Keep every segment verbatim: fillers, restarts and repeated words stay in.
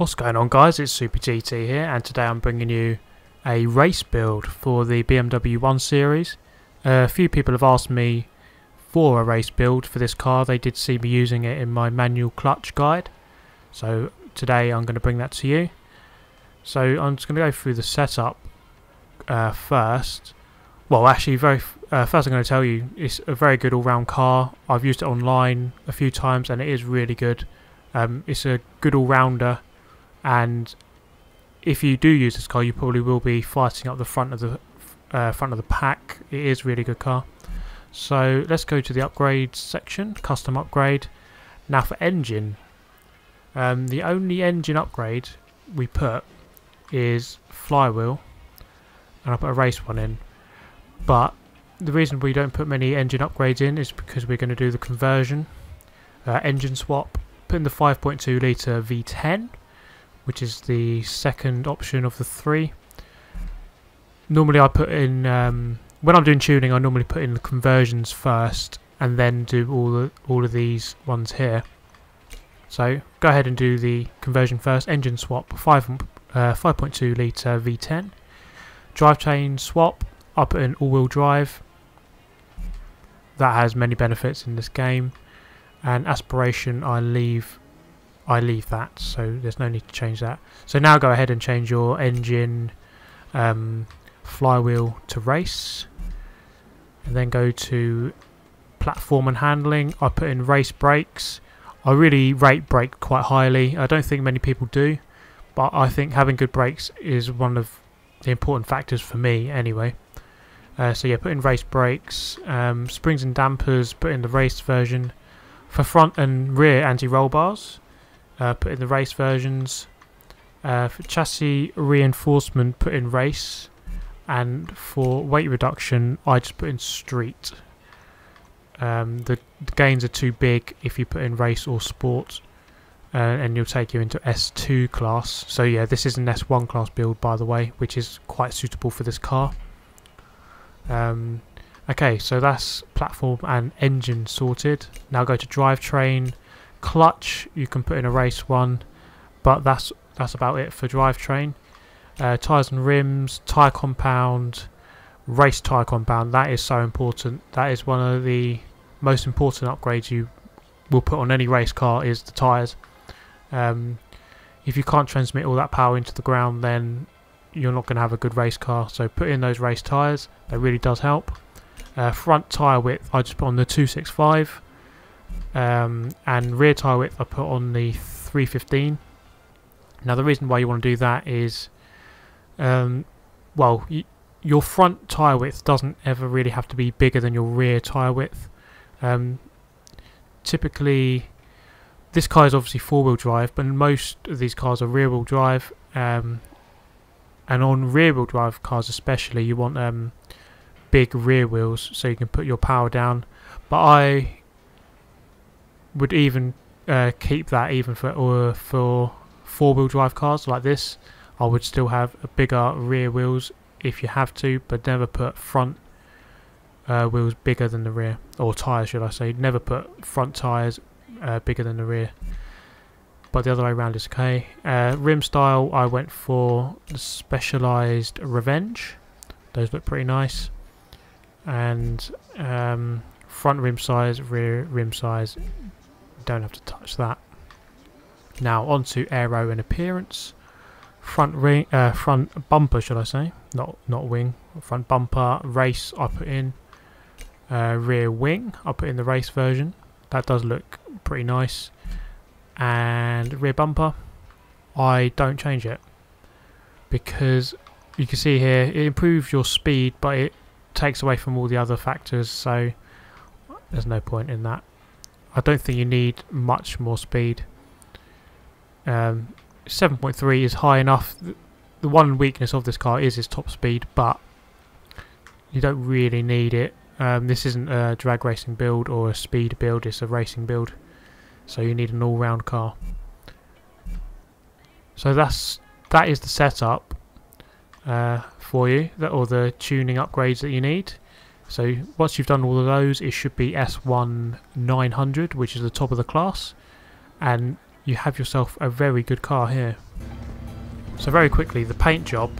What's going on, guys? It's Super G T here, and today I'm bringing you a race build for the B M W one series. Uh, a few people have asked me for a race build for this car. They did see me using it in my manual clutch guide, so today I'm going to bring that to you. So I'm just going to go through the setup uh, first. Well, actually, very uh, first I'm going to tell you it's a very good all-round car. I've used it online a few times, and it is really good. Um, it's a good all-rounder. And if you do use this car, you probably will be fighting up the front of the uh, front of the pack. It is a really good car. So let's go to the upgrades section, custom upgrade. Now for engine, um, the only engine upgrade we put is flywheel, and I put a race one in. But the reason we don't put many engine upgrades in is because we're going to do the conversion, uh, engine swap, put in the five point two litre V ten. Which is the second option of the three. Normally I put in, um, when I'm doing tuning, I normally put in the conversions first and then do all, the, all of these ones here. So go ahead and do the conversion first, engine swap, five point two litre V ten. Drivetrain swap, I put in all-wheel drive. That has many benefits in this game. And aspiration, I leave I leave that, so there's no need to change that. So now go ahead and change your engine um, flywheel to race, and then go to platform and handling. I put in race brakes. I really rate brake quite highly. I don't think many people do, but I think having good brakes is one of the important factors for me anyway. Uh, so yeah, put in race brakes, um, springs and dampers, put in the race version. For front and rear anti-roll bars, Uh, put in the race versions. Uh, for chassis reinforcement, put in race, and for weight reduction I just put in street. Um, the, the gains are too big if you put in race or sport, uh, and you'll take you into S two class. So yeah, this is an S one class build, by the way, which is quite suitable for this car. Um, okay, so that's platform and engine sorted. Now go to drivetrain. Clutch, you can put in a race one, but that's that's about it for drivetrain. Uh, tires and rims, tire compound, race tire compound. That is so important. That is one of the most important upgrades you will put on any race car, is the tires. Um, if you can't transmit all that power into the ground, then you're not going to have a good race car. So put in those race tires. That really does help. Uh, front tire width, I just put on the two sixty-five. Um, and rear tyre width I put on the three fifteen. Now the reason why you want to do that is, um, well, y your front tyre width doesn't ever really have to be bigger than your rear tyre width. Um, typically, this car is obviously four-wheel drive, but most of these cars are rear-wheel drive, um, and on rear-wheel drive cars especially, you want um, big rear wheels so you can put your power down. But I would even uh, keep that even for or for four-wheel drive cars like this. I would still have bigger rear wheels if you have to, but never put front uh, wheels bigger than the rear, or tyres should I say. Never put front tyres uh, bigger than the rear, but the other way around is okay. Uh, rim style, I went for the Specialized Revenge. Those look pretty nice. And um, front rim size, rear rim size, don't have to touch that. Now on to aero and appearance. Front ring, uh, front bumper, should I say? Not not wing. Front bumper, race I put in. Uh, rear wing I put in the race version. That does look pretty nice. And rear bumper, I don't change it, because you can see here it improves your speed, but it takes away from all the other factors. So there's no point in that. I don't think you need much more speed. Um, seven point three is high enough. The one weakness of this car is its top speed, but you don't really need it. Um, this isn't a drag racing build or a speed build, it's a racing build. So you need an all-round car. So that's that is the setup uh, for you, that, or the tuning upgrades that you need. So once you've done all of those, it should be S one nine hundred, which is the top of the class, and you have yourself a very good car here. So very quickly, the paint job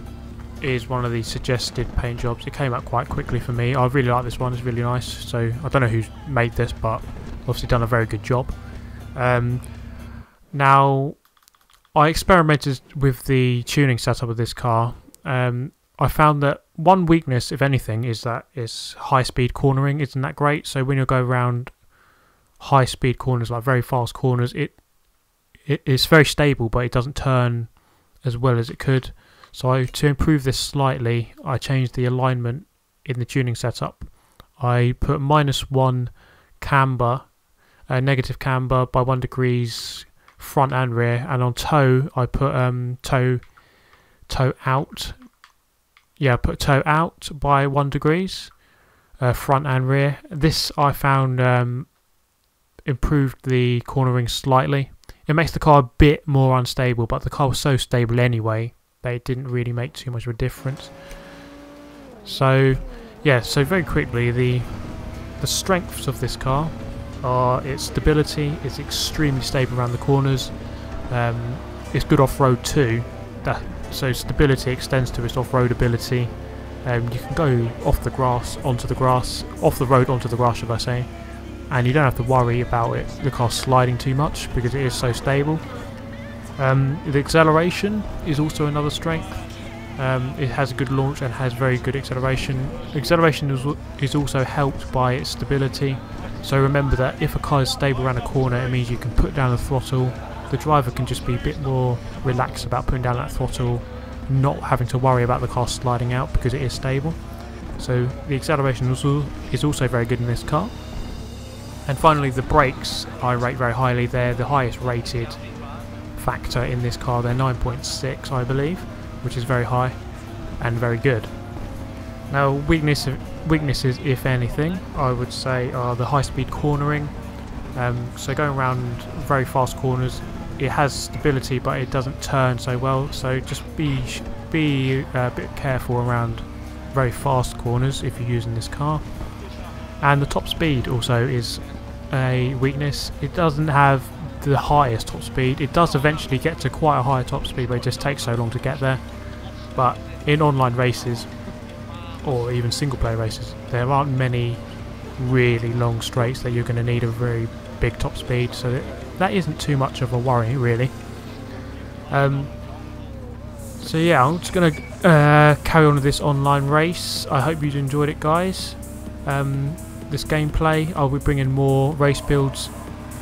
is one of the suggested paint jobs. It came up quite quickly for me. I really like this one, it's really nice. So I don't know who's made this, but obviously done a very good job. Um, now, I experimented with the tuning setup of this car. Um, I found that one weakness, if anything, is that its high-speed cornering isn't that great. So when you go around high-speed corners, like very fast corners, it, it it's very stable, but it doesn't turn as well as it could. So I, to improve this slightly, I changed the alignment in the tuning setup. I put minus one camber, uh, negative camber by one degrees front and rear, and on toe I put um, toe toe out. Yeah, I put toe out by one degrees, uh, front and rear. This I found um, improved the cornering slightly. It makes the car a bit more unstable, but the car was so stable anyway. They didn't really make too much of a difference. So yeah, so very quickly, the the strengths of this car are its stability. It's extremely stable around the corners. Um, it's good off-road too. That, so stability extends to its off-road ability. Um, you can go off the grass, onto the grass, off the road, onto the grass, should I say. And you don't have to worry about it, the car sliding too much, because it is so stable. Um, the acceleration is also another strength. Um, it has a good launch and has very good acceleration. Acceleration is, is also helped by its stability. So remember that if a car is stable around a corner, it means you can put down the throttle. The driver can just be a bit more relaxed about putting down that throttle, not having to worry about the car sliding out because it is stable. So the acceleration also is also very good in this car. And finally, the brakes I rate very highly. They're the highest rated factor in this car. They're nine point six, I believe, which is very high and very good. Now, weakness, weaknesses, if anything, I would say are the high-speed cornering. Um, so going around very fast corners, it has stability, but it doesn't turn so well. So just be be a bit careful around very fast corners if you're using this car. And the top speed also is a weakness. It doesn't have the highest top speed. It does eventually get to quite a high top speed, but it just takes so long to get there. But in online races, or even single player races, there aren't many really long straights that you're going to need a very big top speed, so that, that isn't too much of a worry really. Um, so yeah, I'm just going to uh, carry on with this online race. I hope you enjoyed it, guys. Um, this gameplay, I'll be bringing more race builds,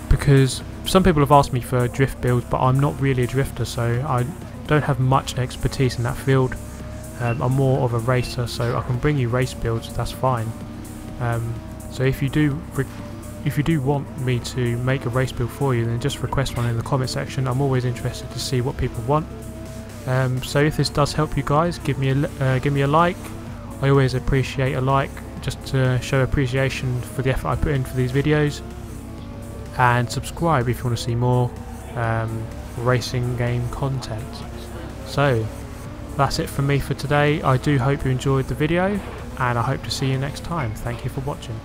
because some people have asked me for drift builds, but I'm not really a drifter, so I don't have much expertise in that field. Um, I'm more of a racer, so I can bring you race builds, that's fine. Um, so if you do if you do want me to make a race build for you, then just request one in the comment section. I'm always interested to see what people want. Um, so if this does help you guys, give me a uh, give me a like. I always appreciate a like, just to show appreciation for the effort I put in for these videos. And subscribe if you want to see more um, racing game content. So that's it from me for today. I do hope you enjoyed the video, and I hope to see you next time. Thank you for watching.